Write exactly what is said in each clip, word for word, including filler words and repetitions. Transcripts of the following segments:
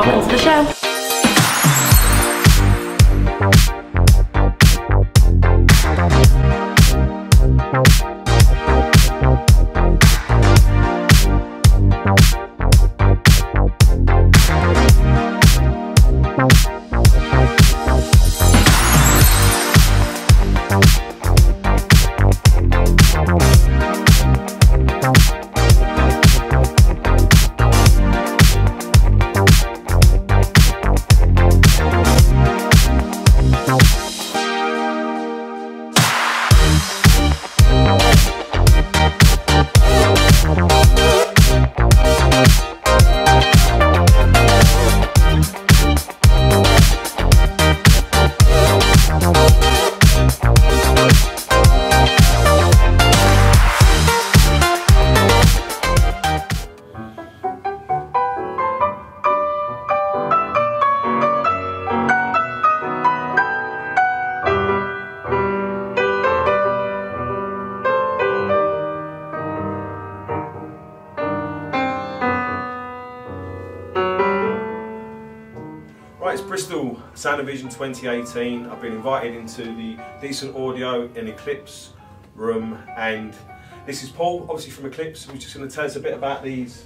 welcome to the show. It's Bristol Sound and Vision twenty eighteen. I've been invited into the Decent Audio in Eclipse room, and this is Paul, obviously from Eclipse, who's just going to tell us a bit about these.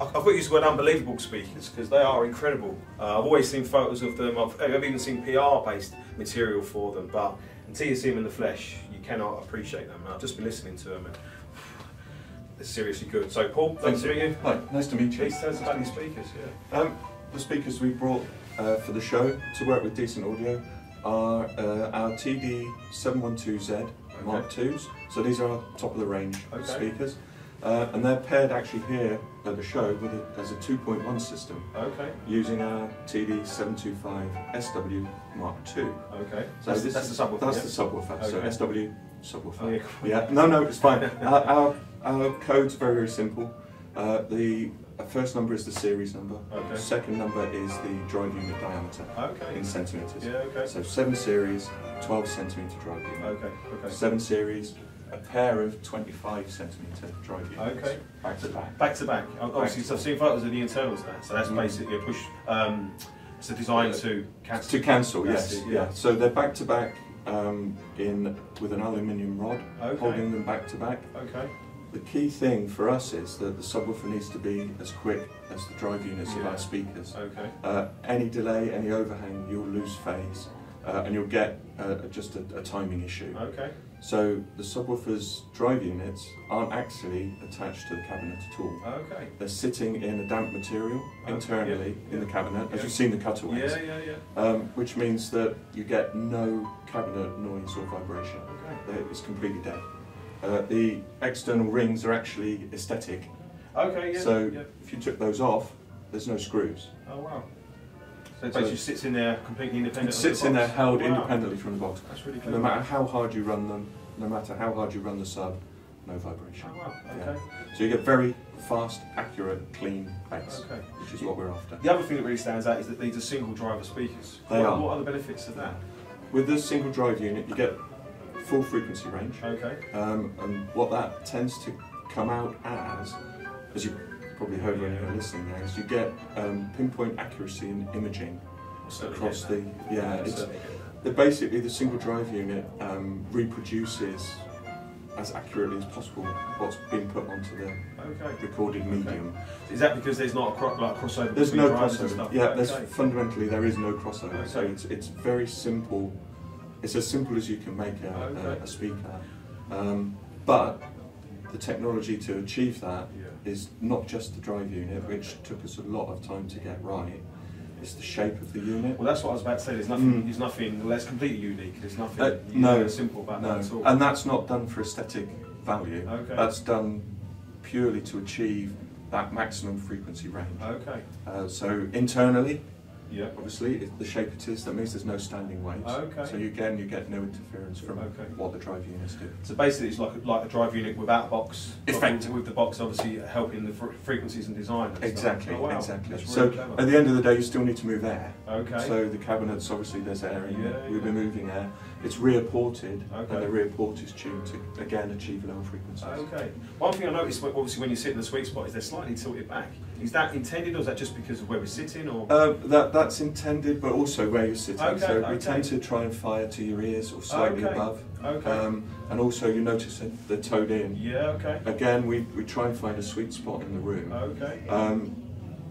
I've got to use the word unbelievable speakers because they are incredible. Uh, I've always seen photos of them. I've, I've even seen P R-based material for them, but until you see them in the flesh, you cannot appreciate them. And I've just been listening to them, and they're seriously good. So, Paul, nice to meet you. Hi, nice to meet you. Please tell us about these speakers. Yeah. Um, the speakers we brought Uh, for the show to work with Decent Audio are uh, our T D seven one two Z Mark twos. So these are our top of the range okay. speakers, uh, and they're paired actually here at the show with a, as a two point one system okay. using our T D seven two five S W Mark two. Okay, so that's, this that's is, the subwoofer. That's yeah. the subwoofer. Okay. So S W subwoofer. Oh, yeah. yeah, no, no, it's fine. our, our our code's very very simple. Uh, the first number is the series number, okay. the second number is the drive unit diameter okay. in centimetres. Yeah, okay. So seven series, twelve centimetre drive unit. Okay, okay. seven series, a pair of twenty-five centimetre drive units. Okay. Back to back. Back to back. Obviously, so I've seen photos of the internals there, so that's mm. basically a push. Um, it's a design yeah. to cancel. To cancel, yes. It, yeah. yeah. So they're back to back um, in with an aluminium rod, okay. holding them back to back. Okay. The key thing for us is that the subwoofer needs to be as quick as the drive units yeah. of our speakers. Okay. Uh, any delay, any overhang, you'll lose phase uh, and you'll get uh, just a, a timing issue. Okay. So the subwoofer's drive units aren't actually attached to the cabinet at all. Okay. They're sitting in a damp material okay. internally yeah. in the cabinet, yeah. as you've seen the cutaways. Yeah, yeah, yeah. Um, which means that you get no cabinet noise or vibration. Okay. It's completely dead. Uh, the external rings are actually aesthetic. Okay, yeah. So yeah. if you took those off, there's no screws. Oh wow. So it so basically sits in there completely independently. It sits the in there held wow. independently from the box. That's really cool. No matter how hard you run them, no matter how hard you run the sub, no vibration. Oh wow, okay. Yeah. So you get very fast, accurate, clean bass, okay. which is what we're after. The other thing that really stands out is that these are single driver speakers. They what, are. What are the benefits of that? With this single drive unit, you get full frequency range, okay. um, and what that tends to come out as, as you probably heard yeah. when you were listening there, is you get um, pinpoint accuracy in imaging across the, yeah, it's, the, basically the single drive unit um, reproduces as accurately as possible what's been put onto the okay. recorded medium. Okay. Is that because there's not a cro like crossover there's between no drivers crossover. And stuff? Yeah, okay. there's, fundamentally there is no crossover, okay. so it's, it's very simple. It's as simple as you can make a, okay. a, a speaker, um, but the technology to achieve that yeah. is not just the drive unit, okay. which took us a lot of time to get right. It's the shape of the unit. Well, that's what I was about to say. There's nothing. Mm. There's nothing. Well, that's completely unique. There's nothing. Uh, no, simple about no. that at all. And that's not done for aesthetic value. Okay. That's done purely to achieve that maximum frequency range. Okay. Uh, so internally. Yeah. Obviously, if the shape it is, that means there's no standing waves. Okay. So you, again, you get no interference from okay. what the drive units do. So basically, it's like a, like a drive unit without a box. Effectively, with the box, obviously helping the fr frequencies and design. And exactly. Oh, wow. Exactly. Really so clever. At the end of the day, you still need to move air. Okay. So the cabinets, obviously, there's air in. Yeah, yeah. We'll be moving air. It's rear ported, okay. And the rear port is tuned to again achieve lower frequencies. Okay. One thing I noticed, obviously, when you sit in the sweet spot, is they're slightly tilted back. Is that intended, or is that just because of where we're sitting, or? Uh, that that's intended, but also where you're sitting. Okay, so okay. We tend to try and fire to your ears, or slightly okay. above. Okay. Um, and also, you notice that they're towed in. Yeah. Okay. Again, we we try and find a sweet spot in the room. Okay. Um,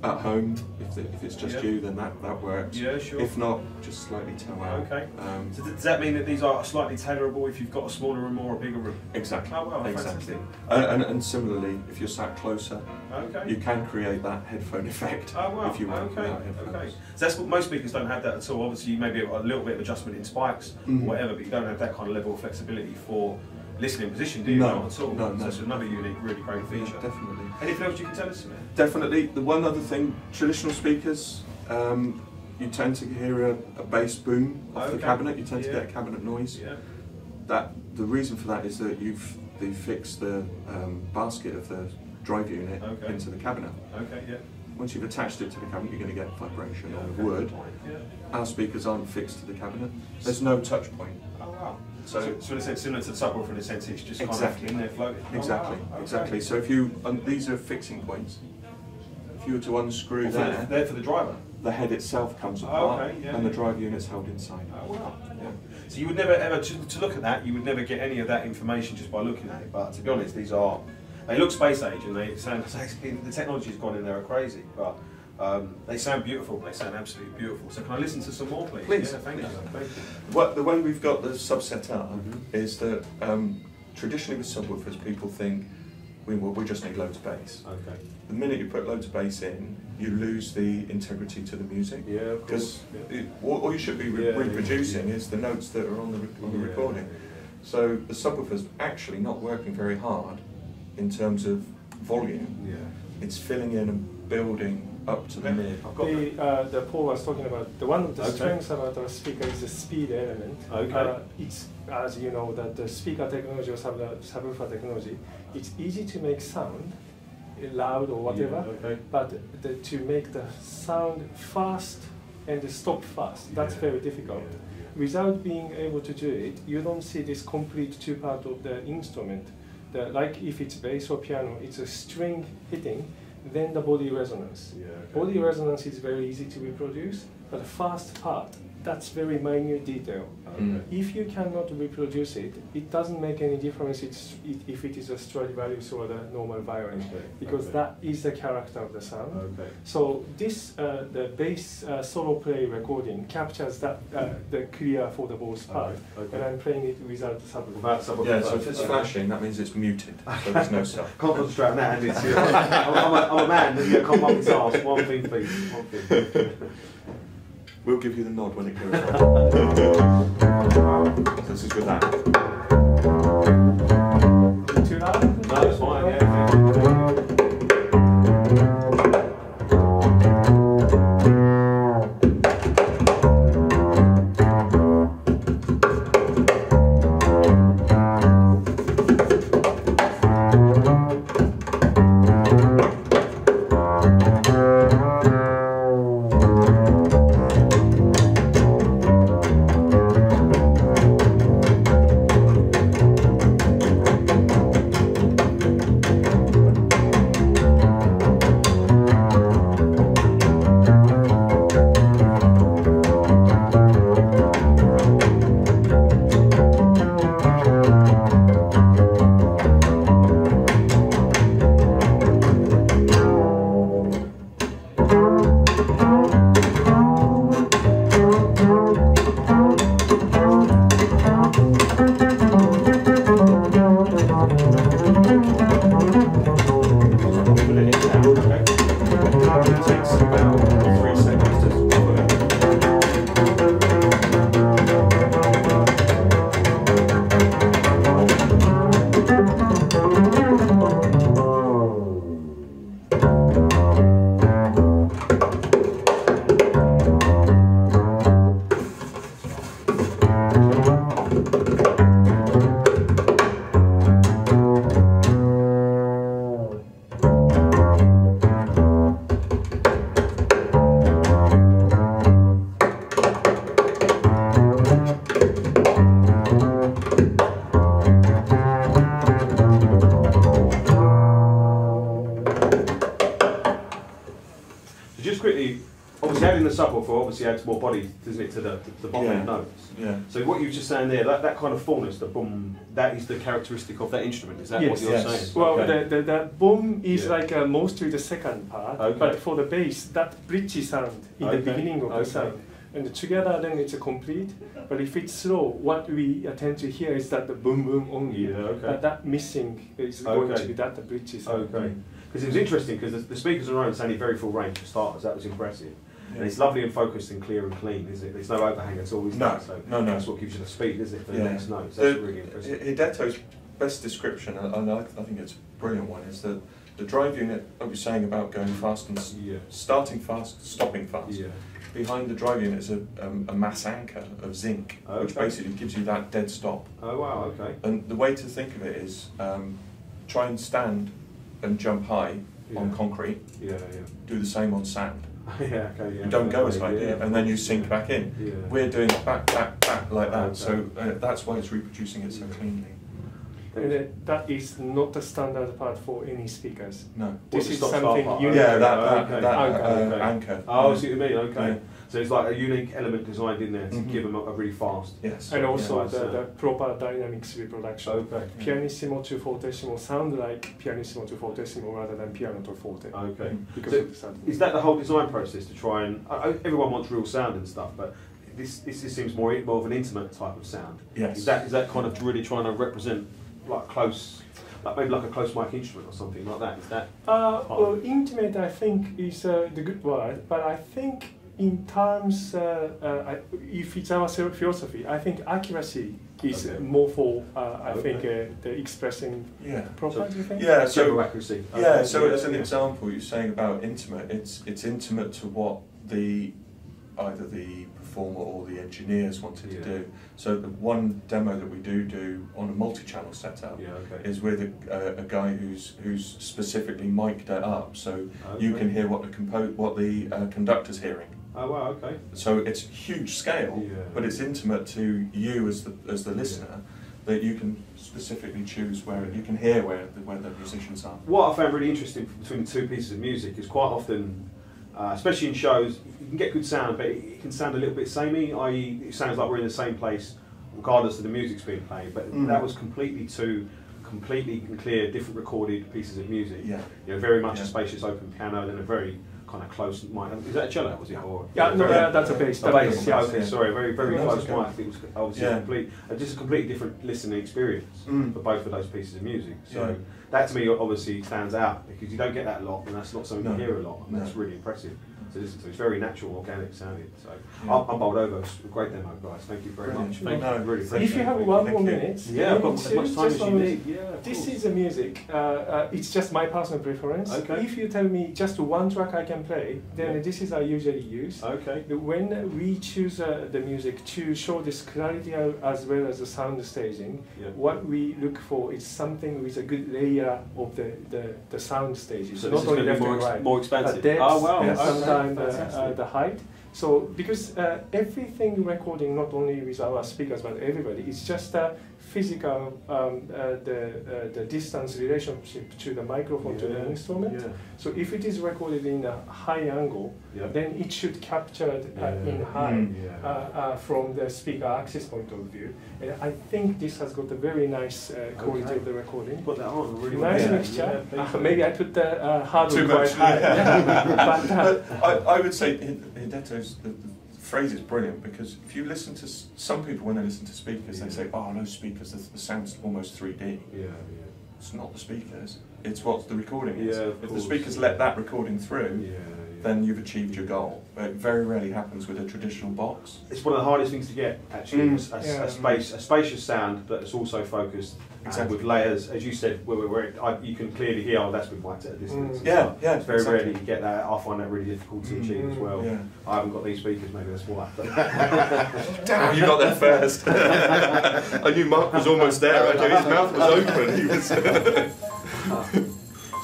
At home, if, it, if it's just yeah. you, then that, that works. Yeah, sure. If not, just slightly toe out. Okay. Um, so does that mean that these are slightly tailorable if you've got a smaller room or a bigger room? Exactly. Oh, well, exactly. And, and, and similarly, if you're sat closer, okay. you can create that headphone effect oh, well, if you want. Okay. okay. So that's what most speakers don't have that at all. Obviously, you maybe have a little bit of adjustment in spikes mm-hmm. or whatever, but you don't have that kind of level of flexibility for listening position, do you no, not at all? No, no. So that's another unique, really great feature. Yeah, definitely. Anything else you can tell us about? Definitely. The one other thing, traditional speakers, um, you tend to hear a, a bass boom off okay. the cabinet. You tend yeah. to get a cabinet noise. Yeah. That the reason for that is that you've they fixed the um, basket of the drive unit okay. into the cabinet. Okay. Yeah. Once you've attached it to the cabinet, you're going to get vibration yeah, or okay. wood. Yeah. Our speakers aren't fixed to the cabinet. There's no touch point. Oh wow. So, so, so it's similar to the subwoofer in a sense, it's just exactly. kind of in there floating. Exactly, oh, wow. okay. exactly. So if you, um, these are fixing points. If you were to unscrew that, there for the driver, the head itself comes apart, oh, okay. yeah, and yeah. the drive unit's held inside. Oh wow. Yeah. So you would never ever, to, to look at that, you would never get any of that information just by looking at it, but to be honest, these are, they look space age and they sound, the technology's gone in there crazy, but Um, they sound beautiful, they sound absolutely beautiful. So can I listen to some more, please? Please. Yeah, thank, please. You. thank you. Well, the way we've got the sub set up mm-hmm. is that um, traditionally with subwoofers people think we, well, we just need loads of bass. Okay. The minute you put loads of bass in, you lose the integrity to the music. Yeah, of course. Because yeah. all you should be re yeah, reproducing yeah. is the notes that are on the, re on the yeah. recording. So the subwoofer's actually not working very hard in terms of volume. Yeah. It's filling in and building up to the mid. The, uh, the Paul was talking about, the one of the okay. strengths about our speaker is the speed element. Okay. Uh, it's, as you know, that the speaker technology or sub subwoofer technology, it's easy to make sound loud or whatever, yeah, okay. but the, to make the sound fast and stop fast, that's yeah. very difficult. Yeah, yeah. Without being able to do it, you don't see this complete two-part of the instrument. The, like if it's bass or piano, it's a string hitting, then the body resonance. Yeah, okay. Body resonance is very easy to reproduce, but the first part, that's very minute detail. Okay. Mm. If you cannot reproduce it, it doesn't make any difference it's, it, if it is a Stradivarius or the normal violin, okay. because okay. that is the character of the sound. Okay. So this, uh, the bass uh, solo play recording captures that uh, the clear for the both part, okay. Okay. and I'm playing it without the subwoofer. Without subwoofer. Yeah, so if it's okay. flashing, that means it's muted, so there's no sound. Can't concentrate on that, Andy. I'm, a, I'm a man, you can't mop his arse. One thing, please. One thing. We'll give you the nod when it goes on. This is good that. Is it too loud? No, it's fine, just quickly, obviously adding the subwoofer obviously adds more body, doesn't it, to the, to the bottom yeah. end notes. Yeah. So what you were just saying there, that, that kind of fullness, the boom, that is the characteristic of that instrument, is that yes, what you're yes. saying? Well, okay. the, the, the boom is yeah. like uh, mostly the second part, okay. but for the bass, that bridgy sound in okay. the beginning of okay. the sound. And together then it's a complete, but if it's slow, what we tend to hear is that the boom boom only. Yeah, okay. But that missing is okay. going to be that the bridge is okay. Because it was interesting because the speakers on their own sounded very full range for starters. That was impressive, yeah. and it's lovely and focused and clear and clean, isn't it? There's no overhang at all. Is no, there? So no, no. That's what gives you the speed, is it? For yeah. the next notes. That's the, really impressive. Hideto's best description, and I, I think it's a brilliant one, is that the drive unit. I was saying about going fast and yeah. starting fast, stopping fast. Yeah. Behind the drive unit is a, um, a mass anchor of zinc, okay. which basically gives you that dead stop. Oh wow, okay. And the way to think of it is um, try and stand and jump high yeah. on concrete, yeah, yeah. do the same on sand. yeah, okay, yeah, you don't yeah, go as high, yeah. and then you sink back in. Yeah. We're doing back, back, back like that, okay. so uh, that's why it's reproducing it so cleanly. And uh, that is not the standard part for any speakers. No. This is something unique. Yeah, that, oh, okay. that, that okay. Uh, okay. anchor. Oh, I see what you mean, okay. Yeah. So it's like a unique element designed in there to mm-hmm. give them a, a really fast. Yes. And also yeah, the, uh, the proper dynamics reproduction. Okay. Yeah. Pianissimo to fortissimo sound like pianissimo to fortissimo rather than piano to forte. Okay. Mm-hmm. Because so of the sound. Is that the whole design process to try and, uh, everyone wants real sound and stuff, but this, this, this seems more, more of an intimate type of sound. Yes. Is that, is that kind of really trying to represent like close, like maybe like a close mic instrument or something like that? Is that? Uh, well, intimate I think is uh, the good word, but I think in terms, uh, uh, if it's our philosophy, I think accuracy is okay. more for uh, I okay. think uh, the expressing yeah. proper. So, you think? Yeah, so accuracy. Okay. Yeah, so yeah. as an example, you're saying about intimate. It's it's intimate to what the either the performer or the engineers wanted yeah. to do. So the one demo that we do do on a multi-channel setup yeah, okay. is with a, a, a guy who's who's specifically mic'd it up, so okay. you can hear what the compo what the uh, conductor's hearing. Oh wow, okay. So it's huge scale, yeah. but it's intimate to you as the as the listener. Yeah. That you can specifically choose where you can hear where the, where the musicians are. What I found really interesting between the two pieces of music is quite often, Uh, especially in shows, you can get good sound, but it can sound a little bit samey, that is it sounds like we're in the same place regardless of the music's being played, but mm. that was completely two completely clear, different recorded pieces of music. Yeah. You know, very much yeah. a spacious open piano, then a very kind of close mic. Is that a cello, was it? Or, yeah, yeah, no, yeah, that's a bass. A bass, yeah, okay, yeah. sorry, very, very yeah, close mic. It was obviously yeah. complete, uh, just a completely different listening experience mm. for both of those pieces of music. So yeah. that to me obviously stands out because you don't get that a lot, and that's not something no. you hear a lot, and no. that's really impressive. So this is, it's very natural, organic sounding. So yeah. I'm, I'm bowled over. It's a great demo, guys. Thank you very Brilliant. much. Thank no, you. Really if you have one more minute, yeah, I've got as much time as you need. Yeah, this is the music. Uh, uh, it's just my personal preference. Okay. If you tell me just one track I can play, then yeah. this is I usually use. Okay. When we choose uh, the music to show this clarity as well as the sound staging, yeah. what we look for is something with a good layer of the the, the sound stages. So not only left and right, more expansive. Depth, oh wow. Yes. Okay. And, uh, uh, the height. So because uh, everything recording, not only with our speakers but everybody, it's just a physical um, uh, the uh, the distance relationship to the microphone yeah. to the instrument. Yeah. So if it is recorded in a high angle, yeah. then it should capture uh, yeah. in high mm, yeah. uh, uh, from the speaker access point of view. And I think this has got a very nice uh, quality okay. of the recording. Put that on, really nice yeah. mixture. Yeah, uh, maybe I put the uh, hardware quite high. Yeah. but, uh, but I, I would say Hideto's The, the phrase is brilliant because if you listen to s some people when they listen to speakers, yeah. they say, "Oh, no speakers, the, the sound's almost three D." Yeah, yeah. It's not the speakers; it's what the recording is. Yeah, if the speakers let that recording through, yeah, yeah. then you've achieved your goal. It very rarely happens with a traditional box. It's one of the hardest things to get, actually, mm. a, yeah. a space, a spacious sound that's also focused. Exactly. With layers, as you said, where, where it, I, you can clearly hear, oh, that's been wiped at a distance. Mm. Yeah, so yeah. It's very exactly. rarely you get that. I find that really difficult to mm. achieve as well. Yeah. I haven't got these speakers, maybe that's why. Damn, you got there first. I knew Mark was almost there. I knew his mouth was open. He was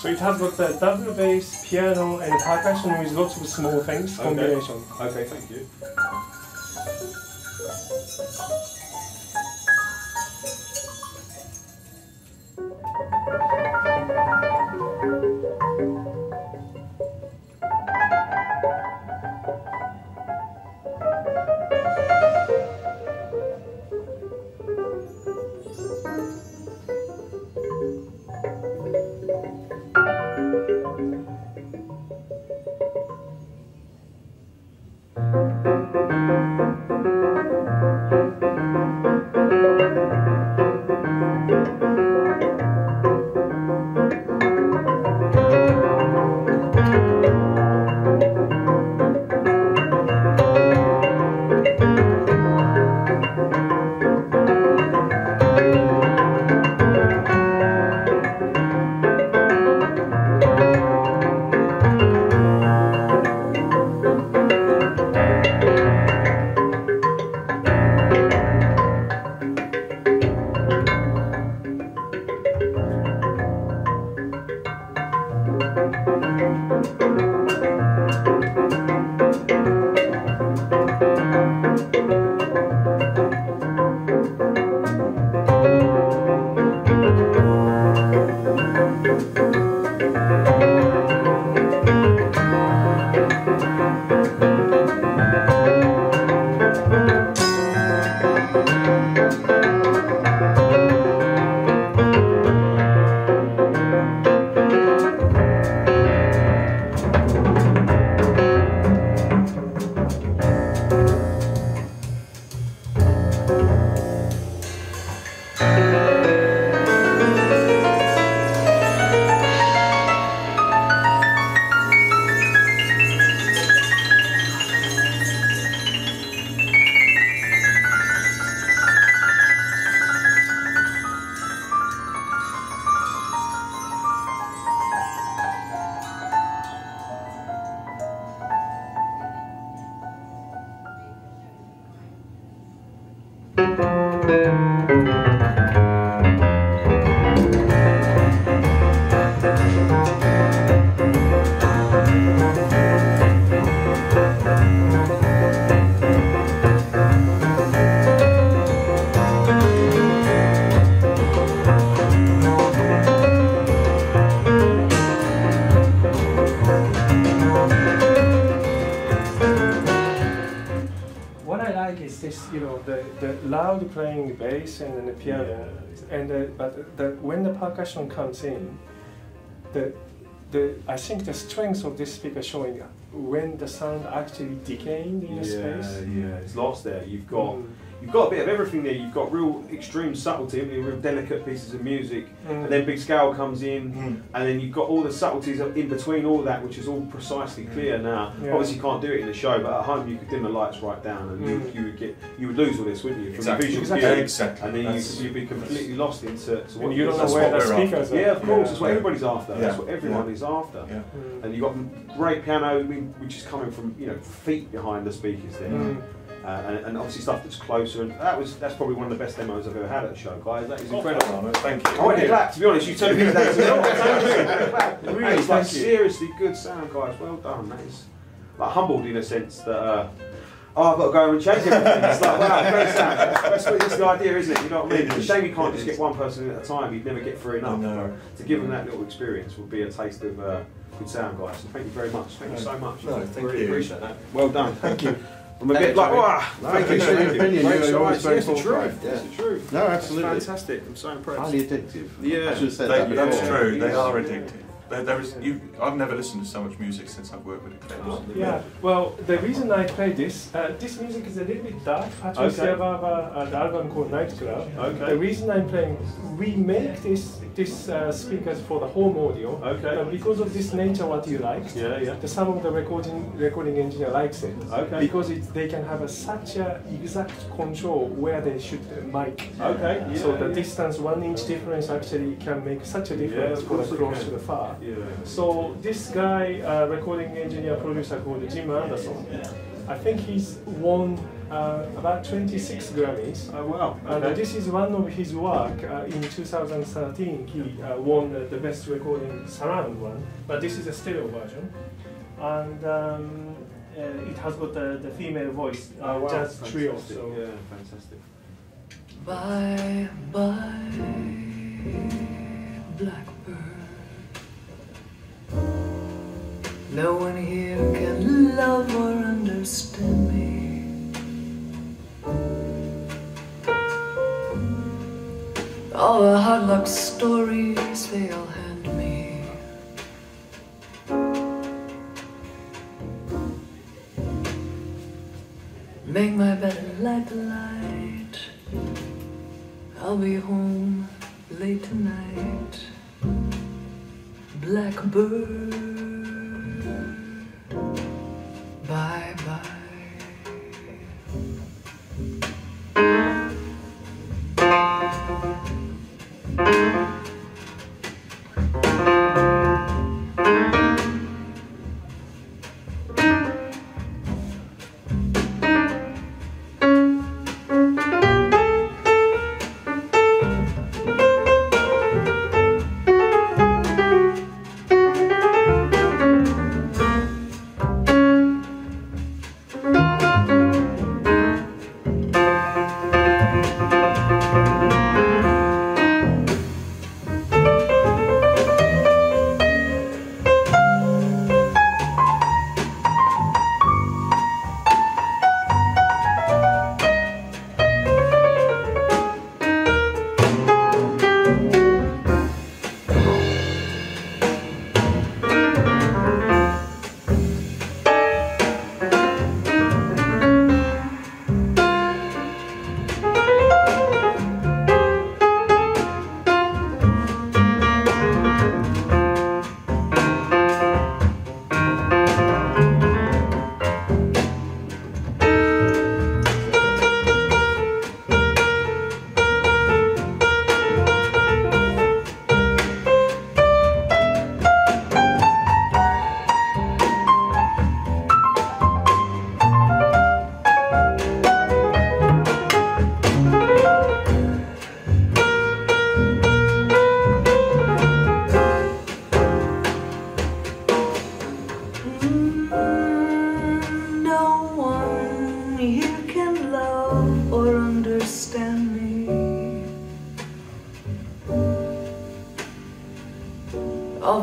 so it has got the double bass, piano, and percussion with lots of small things okay. combination. Okay, thank you. Thank you. You know, the, the loud playing bass and then the piano, yeah. and the, but the, when the percussion comes in, the, the, I think the strength of this speaker showing up when the sound actually decaying in the yeah, space. Yeah, yeah, it's lost there. You've got mm. you've got a bit of everything there. You've got real extreme subtlety, real delicate pieces of music, mm. and then big scale comes in, mm. and then you've got all the subtleties in between all that, which is all precisely clear now. Yeah. Obviously, you can't do it in a show, but at home you could dim the lights right down, and mm. you, you would get you would lose all this, wouldn't you? From exactly. The visual exactly. View, exactly. And then that's, you'd be completely lost into so what you don't know where the speakers are. Yeah, of course, yeah. That's what everybody's after. Yeah. That's what everyone yeah. is after. Yeah. Mm. And you've got great piano, which is coming from you know feet behind the speakers there. Mm. Uh, and, and obviously stuff that's closer, and that was that's probably one of the best demos I've ever had at the show, guys. That is incredible. Oh, thank you. I went to clap. To be honest, you turned me down. Really, it's like seriously good sound, guys. Well done. That is like humbled in a sense that uh, oh, I've got to go and change everything. It's like wow, great sound. That's, that's the idea, isn't it? You know what I mean? It's a shame you can't just get one person in at a time. You'd never get through enough. No. To give them that little experience would be a taste of uh, good sound, guys. So thank you very much. Thank no. you so much. No, thank really you. Appreciate that. Well done. Thank you. I'm a bit like, wow, no, thank you for your opinion, you're always very forthright. That's the truth. No, absolutely. It's fantastic, I'm so impressed. Highly addictive. Yeah, I should have said they, that before. That's true, they are addictive. Yeah. There, there is, you, I've never listened to so much music since I've worked with Eclipse. Oh, yeah. yeah, well, the reason I play this, uh, this music is a little bit dark. Actually, okay. have a, an album called Nightclub. Okay. The reason I'm playing, we make this, this uh, speakers for the home audio. Okay. But because of this nature, what you like, yeah, yeah. the, some of the recording recording engineer likes it. Okay. Because it, they can have a, such a exact control where they should uh, mic. Okay. Yeah, so yeah, the yeah. distance, one inch difference actually can make such a difference yeah, for the close can. to the far. Yeah. So this guy, uh, recording engineer producer called Jim Anderson, yeah. I think he's won uh, about twenty-six Grammys. Oh wow! Okay. And this is one of his work. Uh, in two thousand thirteen, he uh, won uh, the best recording surround one, but this is a stereo version, and um, uh, it has got the, the female voice, uh, oh, wow. jazz fantastic. trio. So yeah, fantastic. Bye bye, blackbird. No one here can love or understand me. All the hard luck stories they all hand me. Make my bed and light the light. I'll be home late tonight. Blackbird, bye-bye. Thank you.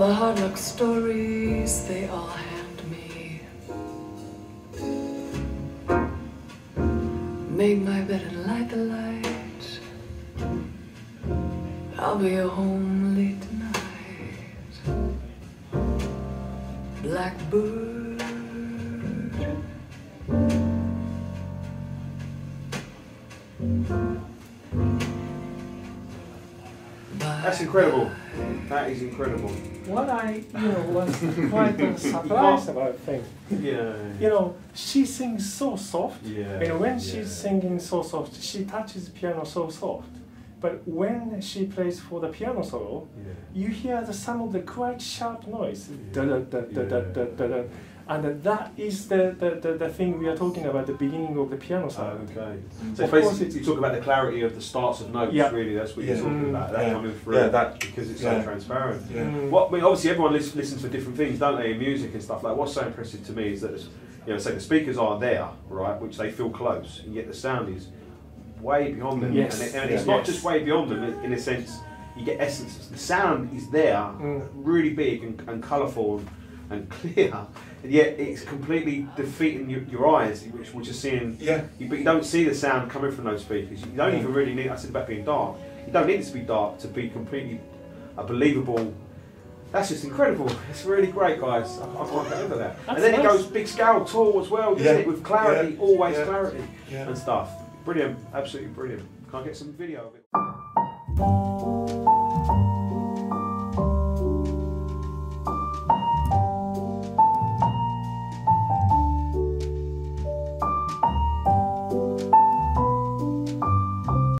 all the hard luck stories, they all hanged me. Make my bed and light the light. I'll be home late tonight. Blackbird, that's incredible. That is incredible. What I, you know, was quite surprised about thing. Yeah. You know, she sings so soft. Yeah. And when yeah. she's singing so soft, she touches the piano so soft. But when she plays for the piano solo, yeah. you hear the some of the quite sharp noise. Yeah. Da, da, da, da, yeah. da, da, da, da. And that is the, the, the, the thing we are talking about, the beginning of the piano sound. Oh, okay. So of basically, you talk about the clarity of the starts of notes, yeah. really, that's what yeah. you're talking about, that yeah. coming through, yeah, that, because it's yeah. so transparent. Yeah. Mm. What, I mean, obviously, everyone lis listens to different things, don't they, in music and stuff. Like, what's so impressive to me is that, you know, say the speakers are there, right, which they feel close, and yet the sound is way beyond them. Yes. And, it, and yeah. it's not yes. just way beyond them, in a sense, you get essences. The sound is there, mm. really big and, and colourful and clear, and yet it's completely defeating your, your eyes, which we're just seeing. Yeah. You, but you don't see the sound coming from those speakers. You don't yeah. even really need. I said about being dark. You don't need it to be dark to be completely a believable. That's just incredible. It's really great, guys. I, I can't get over that. That's and then nice. It goes big scale, tall as well, doesn't yeah. it? With clarity, yeah. always yeah. clarity yeah. and stuff. Brilliant, absolutely brilliant. Can't get some video of it.